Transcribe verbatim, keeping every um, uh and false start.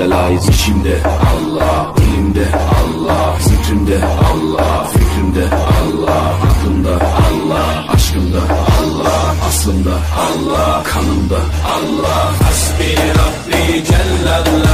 Delay içimde Allah, elimde Allah, zikrimde Allah, fikrimde Allah, aklımda Allah, aşkımda Allah, aslımda Allah, kanımda Allah. Hasbi Rabbi Celle'l